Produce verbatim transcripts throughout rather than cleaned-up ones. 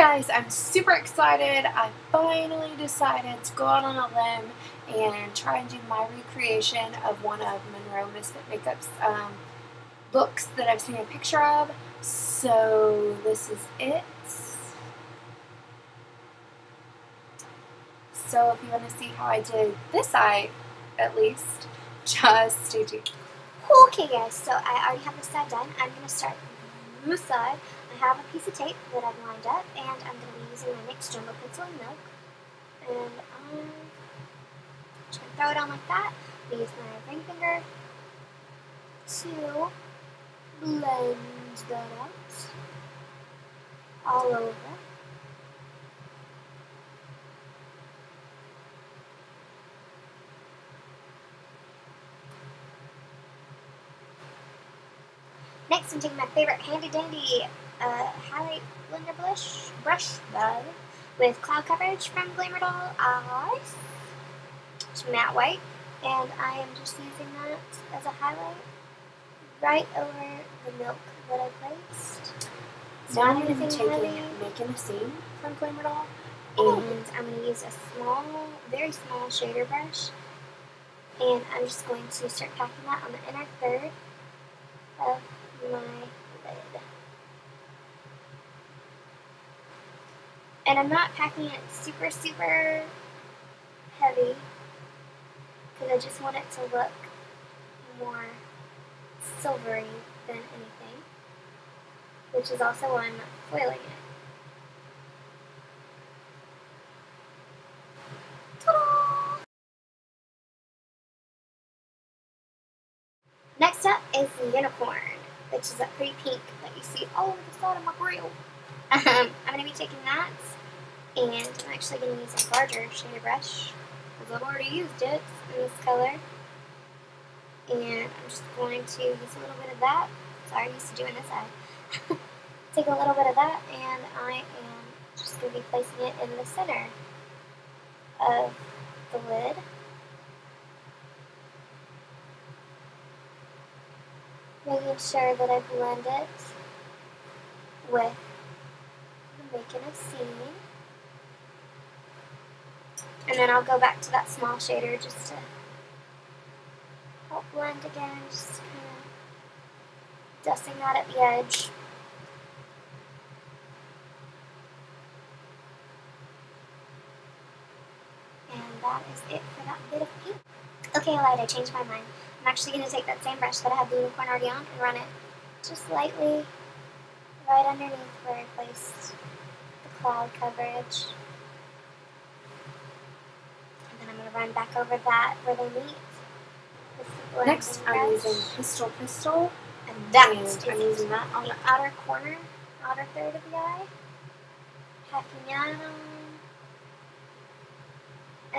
guys, I'm super excited. I finally decided to go out on a limb and try and do my recreation of one of Monroe Misfit Makeup's um, books that I've seen a picture of. So this is it. So if you want to see how I did this eye, at least, just stay tuned. Okay guys, so I already have this side done. I'm going to start this side. I have a piece of tape that I've lined up, and I'm going to be using my NYX Jumbo Pencil in Milk. And I'm just going to throw it on like that. I'm going to use my ring finger to blend that out all over. Next, I'm taking my favorite handy dandy uh, highlight blender blush, brush bud with Cloud Coverage from Glamour Doll Eyes. It's matte white, and I am just using that as a highlight right over the milk that I placed. So now I'm going to be taking Makin' a Scene from Glamour Doll, and I'm going to use a small, very small shader brush, and I'm just going to start packing that on the inner third of my lid. And I'm not packing it super, super heavy because I just want it to look more silvery than anything, which is also why I'm not foiling it. Ta-da! Next up is the Unicorn, which is that pretty pink that you see all over the side of my grill. Um, I'm going to be taking that, and I'm actually going to use a larger shader brush because I've already used it in this color. And I'm just going to use a little bit of that. Sorry, I'm used to doing this eye. Take a little bit of that, and I am just going to be placing it in the center of the lid. Making sure that I blend it with the Makin' a Scene. And then I'll go back to that small shader just to help blend again, just kind of dusting that at the edge. And that is it for that bit of pink. Okay, I lied, I changed my mind. I'm actually going to take that same brush that I had the Unicorn already on and run it just lightly right underneath where I placed the Cloud Coverage. And then I'm going to run back over that where they meet. The Next, brush. I'm using Pistol Pistol. And that and is I'm using that on the outer corner, outer third of the eye. Packing that on.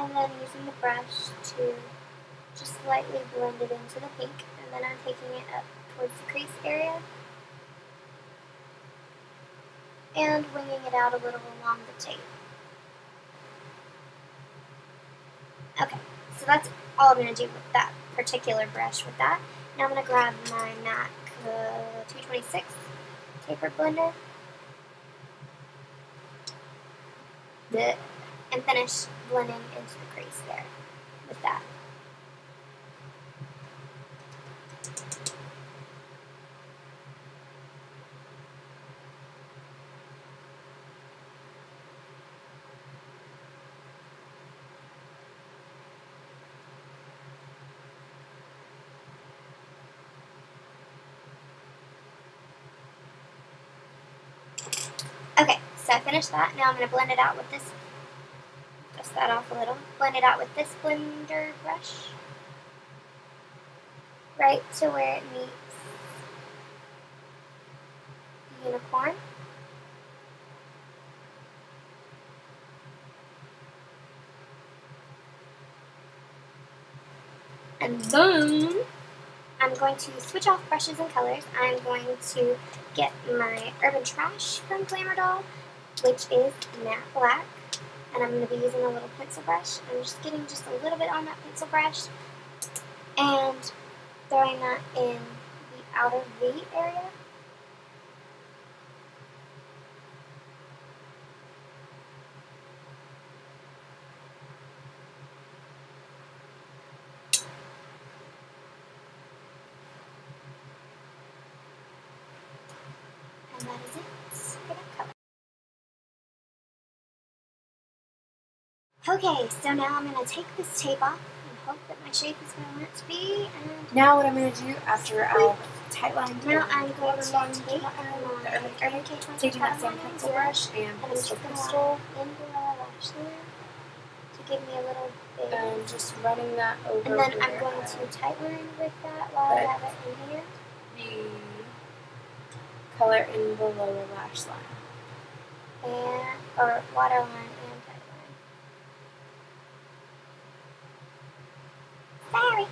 And then using the brush to just lightly blend it into the pink, and then I'm taking it up towards the crease area and winging it out a little along the tape. Okay, so that's all I'm going to do with that particular brush with that. Now I'm going to grab my MAC uh, two twenty-six tapered blender and finish blending into the crease there with that. Okay, so I finished that. Now I'm going to blend it out with this, dust that off a little, blend it out with this blender brush, right to where it meets the Unicorn. And then I'm going to switch off brushes and colors. I'm going to get my Urban Trash from Glamour Doll, which is matte black, and I'm going to be using a little pencil brush. I'm just getting just a little bit on that pencil brush and throwing that in the outer V area. that is it for that color. Okay, so now I'm going to take this tape off and hope that my shape is where I want it to be. And now what I'm going to do after I've tightlined now I'm going to take the Urban K taking that same pencil brush and Pistol Pistol in the lash there to give me a little bit. And just running that over. And then I'm going to tightline with that while I have it in here. The color in the lower lash line. And, or waterline. Sorry.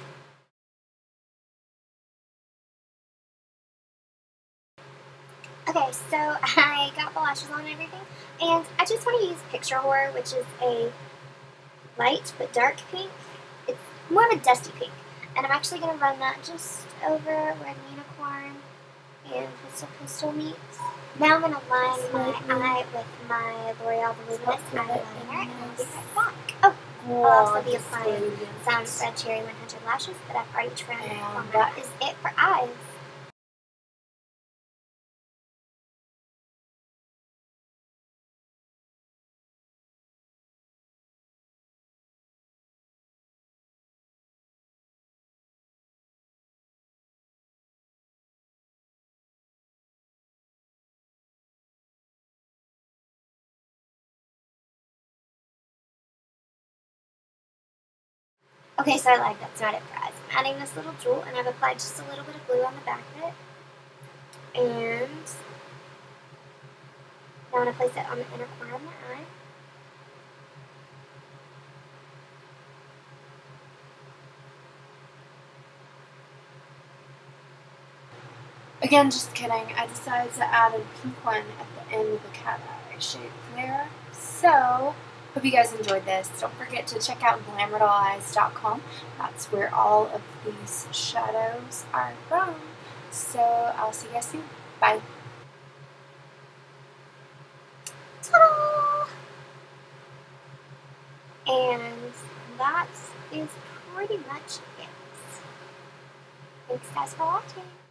Okay, so I got the lashes on and everything, and I just want to use Picture Whore, which is a light but dark pink. It's more of a dusty pink, and I'm actually going to run that just over where Unicorn and Pistol Pistol meet. Now I'm going to line my eye with my L'Oreal Voluminous eyeliner, and I'll be right back. Oh. I'll also be applying Sound Spread Cherry one hundred Lashes that I've already tried. And that is it for eyes. Okay, so I lied, that's not it for eyes. I'm adding this little jewel, and I've applied just a little bit of glue on the back of it. And now I'm going to place it on the inner corner of my eye. Again, just kidding. I decided to add a pink one at the end of the cat eye shape there. So hope you guys enjoyed this. Don't forget to check out glamour doll eyes dot com. That's where all of these shadows are from. So I'll see you guys soon. Bye. Ta-da! And that is pretty much it. Thanks guys for watching.